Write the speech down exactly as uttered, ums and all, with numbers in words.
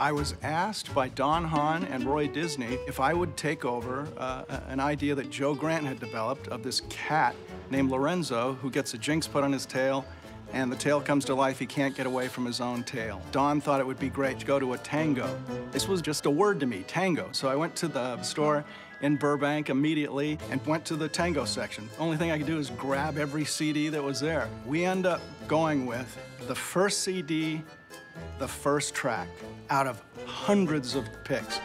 I was asked by Don Hahn and Roy Disney if I would take over uh, an idea that Joe Grant had developed of this cat named Lorenzo who gets a jinx put on his tail, and the tail comes to life. He can't get away from his own tail. Don thought it would be great to go to a tango. This was just a word to me, tango. So I went to the store in Burbank immediately and went to the tango section. Only thing I could do is grab every C D that was there. We end up going with the first C D, the first track, out of hundreds of picks.